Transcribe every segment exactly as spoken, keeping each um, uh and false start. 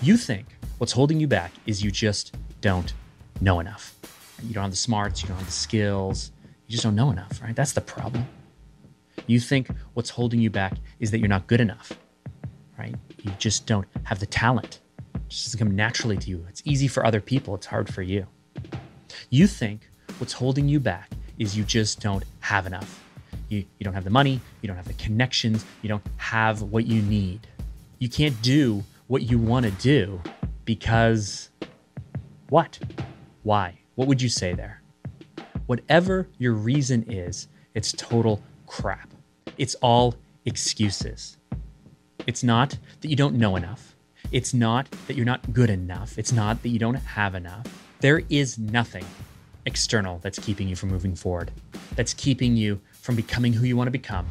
You think what's holding you back is you just don't know enough. You don't have the smarts, you don't have the skills, you just don't know enough, right? That's the problem. You think what's holding you back is that you're not good enough, right? You just don't have the talent. It just doesn't come naturally to you. It's easy for other people, it's hard for you. You think what's holding you back is you just don't have enough. You, you don't have the money, you don't have the connections, you don't have what you need. You can't do what you want to do because what? Why? What would you say there? Whatever your reason is, it's total crap. It's all excuses. It's not that you don't know enough. It's not that you're not good enough. It's not that you don't have enough. There is nothing external that's keeping you from moving forward, that's keeping you from becoming who you want to become,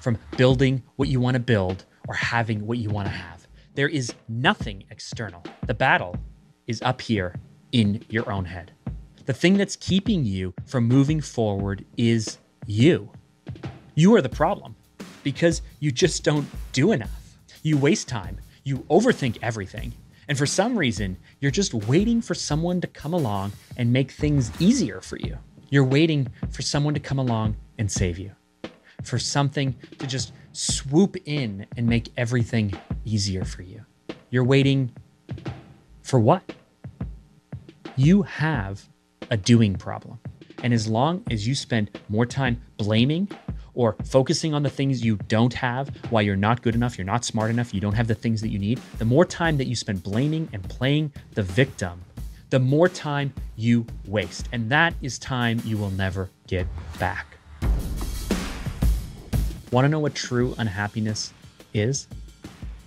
from building what you want to build, or having what you want to have. There is nothing external. The battle is up here in your own head. The thing that's keeping you from moving forward is you. You are the problem because you just don't do enough. You waste time. You overthink everything. And for some reason, you're just waiting for someone to come along and make things easier for you. You're waiting for someone to come along and save you, for something to just swoop in and make everything easier for you. You're waiting for what? You have a doing problem. And as long as you spend more time blaming or focusing on the things you don't have, why you're not good enough, you're not smart enough, you don't have the things that you need, the more time that you spend blaming and playing the victim, the more time you waste. And that is time you will never get back. Want to know what true unhappiness is?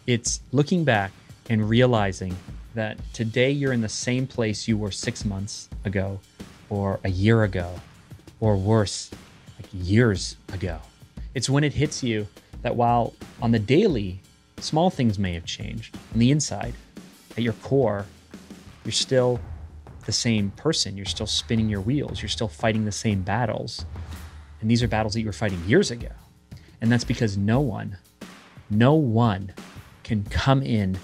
It's looking back and realizing that today you're in the same place you were six months ago, or a year ago, or worse, like years ago. It's when it hits you that while on the daily, small things may have changed, on the inside, at your core, you're still the same person. You're still spinning your wheels. You're still fighting the same battles. And these are battles that you were fighting years ago. And that's because no one, no one can come in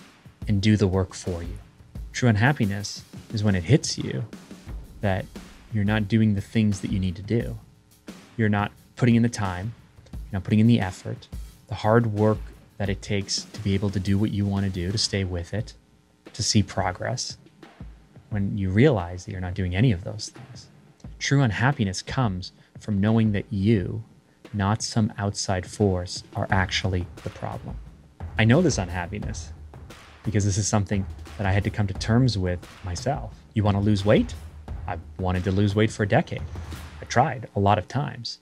and do the work for you. True unhappiness is when it hits you that you're not doing the things that you need to do. You're not putting in the time, you're not putting in the effort, the hard work that it takes to be able to do what you want to do, to stay with it, to see progress, when you realize that you're not doing any of those things. True unhappiness comes from knowing that you, not some outside force, are actually the problem. I know this unhappiness because this is something that I had to come to terms with myself. You want to lose weight? I wanted to lose weight for a decade. I tried a lot of times,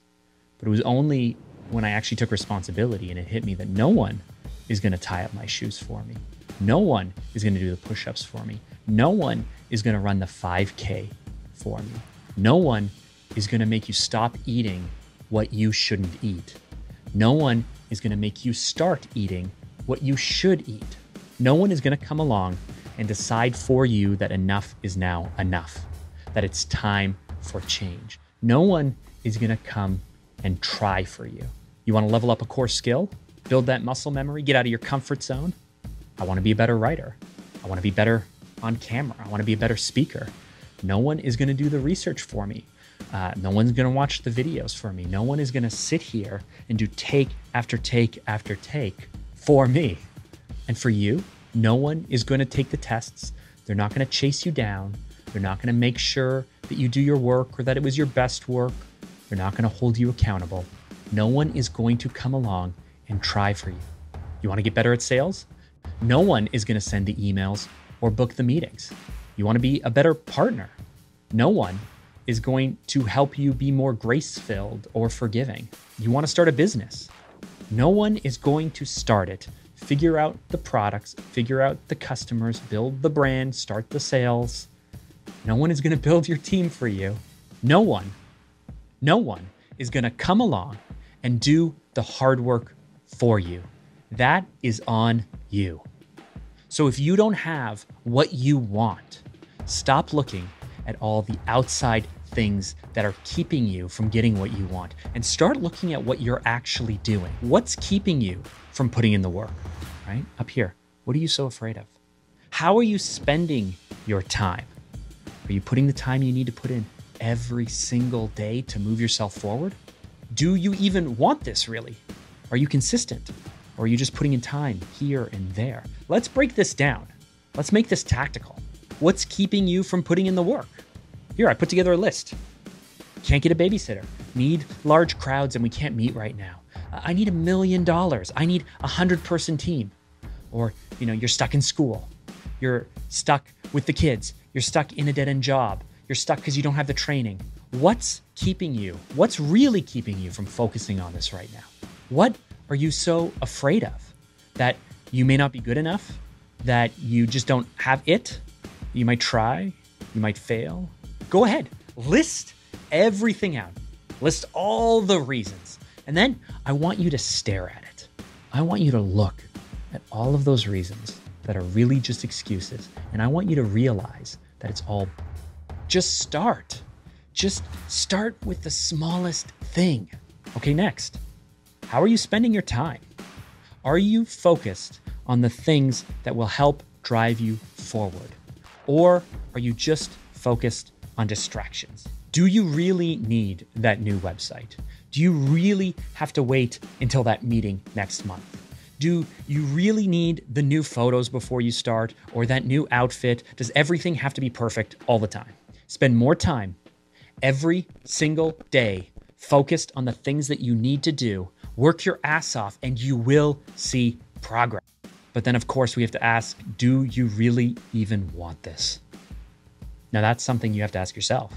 but it was only when I actually took responsibility and it hit me that no one is going to tie up my shoes for me. No one is going to do the push-ups for me. No one is going to run the five K for me. No one is going to make you stop eating what you shouldn't eat. No one is going to make you start eating what you should eat. No one is going to come along and decide for you that enough is now enough, that it's time for change. No one is going to come and try for you. You want to level up a core skill, build that muscle memory, get out of your comfort zone. I want to be a better writer. I want to be better on camera. I want to be a better speaker. No one is going to do the research for me. Uh, no one's going to watch the videos for me. No one is going to sit here and do take after take after take for me. And for you, no one is going to take the tests. They're not going to chase you down. They're not going to make sure that you do your work or that it was your best work. They're not going to hold you accountable. No one is going to come along and try for you. You want to get better at sales? No one is going to send the emails or book the meetings. You want to be a better partner? No one is going to help you be more grace-filled or forgiving. You want to start a business? No one is going to start it. Figure out the products, figure out the customers, build the brand, start the sales. No one is going to build your team for you. No one, no one is going to come along and do the hard work for you. That is on you. So if you don't have what you want, stop looking at all the outside things that are keeping you from getting what you want and start looking at what you're actually doing. What's keeping you from putting in the work, right? Up here. What are you so afraid of? How are you spending your time? Are you putting the time you need to put in every single day to move yourself forward? Do you even want this really? Are you consistent? Or are you just putting in time here and there? Let's break this down. Let's make this tactical. What's keeping you from putting in the work? Here, I put together a list. Can't get a babysitter. Need large crowds and we can't meet right now. I need a million dollars. I need a hundred person team. Or, you know, you're stuck in school. You're stuck with the kids. You're stuck in a dead end job. You're stuck because you don't have the training. What's keeping you? What's really keeping you from focusing on this right now? What are you so afraid of? That you may not be good enough? That you just don't have it? You might try, you might fail. Go ahead, list everything out. List all the reasons. And then I want you to stare at it. I want you to look at all of those reasons that are really just excuses. And I want you to realize that it's all, just start. Just start with the smallest thing. Okay, next. How are you spending your time? Are you focused on the things that will help drive you forward? Or are you just focused on distractions? Do you really need that new website? Do you really have to wait until that meeting next month? Do you really need the new photos before you start or that new outfit? Does everything have to be perfect all the time? Spend more time every single day focused on the things that you need to do. Work your ass off and you will see progress. But then of course we have to ask, do you really even want this? Now that's something you have to ask yourself.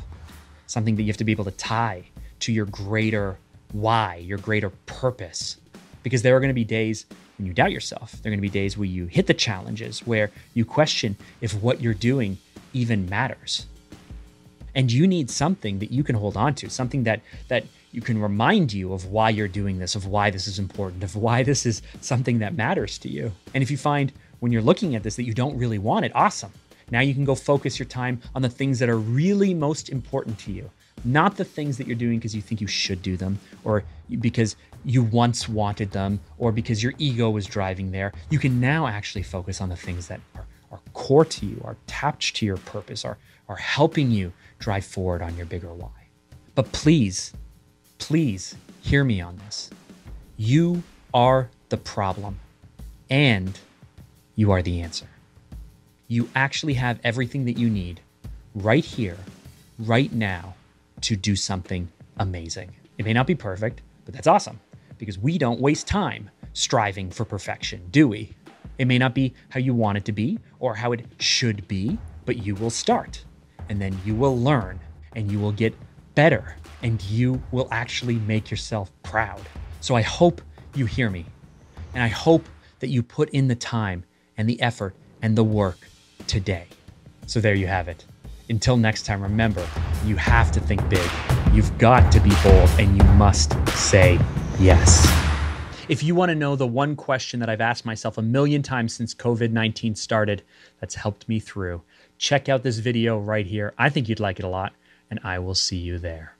Something that you have to be able to tie to your greater why, your greater purpose. Because there are going to be days when you doubt yourself. There are going to be days where you hit the challenges, where you question if what you're doing even matters. And you need something that you can hold on to, something that, that you can remind you of why you're doing this, of why this is important, of why this is something that matters to you. And if you find when you're looking at this that you don't really want it, awesome. Now you can go focus your time on the things that are really most important to you, not the things that you're doing because you think you should do them or because you once wanted them or because your ego was driving there. You can now actually focus on the things that are, are core to you, are attached to your purpose, are, are helping you drive forward on your bigger why. But please, please hear me on this. You are the problem and you are the answer. You actually have everything that you need right here, right now, to do something amazing. It may not be perfect, but that's awesome because we don't waste time striving for perfection, do we? It may not be how you want it to be or how it should be, but you will start and then you will learn and you will get better and you will actually make yourself proud. So I hope you hear me and I hope that you put in the time and the effort and the work today. So there you have it. Until next time, remember, you have to think big. You've got to be bold and you must say yes. If you want to know the one question that I've asked myself a million times since COVID nineteen started that's helped me through, check out this video right here. I think you'd like it a lot, and I will see you there.